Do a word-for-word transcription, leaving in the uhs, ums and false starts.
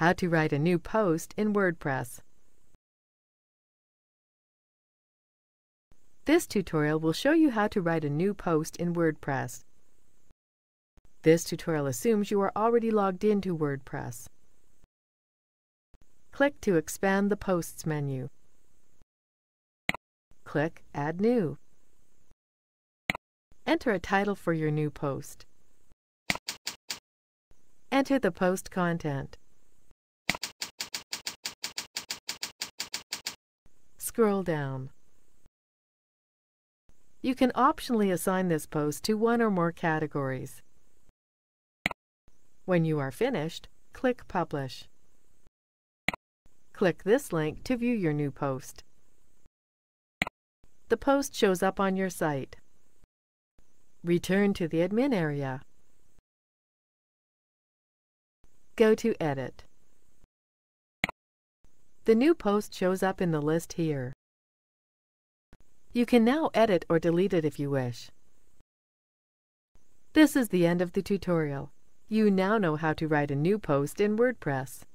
How to write a new post in WordPress. This tutorial will show you how to write a new post in WordPress. This tutorial assumes you are already logged into WordPress. Click to expand the Posts menu. Click Add New. Enter a title for your new post. Enter the post content. Scroll down. You can optionally assign this post to one or more categories. When you are finished, click Publish. Click this link to view your new post. The post shows up on your site. Return to the admin area. Go to Edit. The new post shows up in the list here. You can now edit or delete it if you wish. This is the end of the tutorial. You now know how to write a new post in WordPress.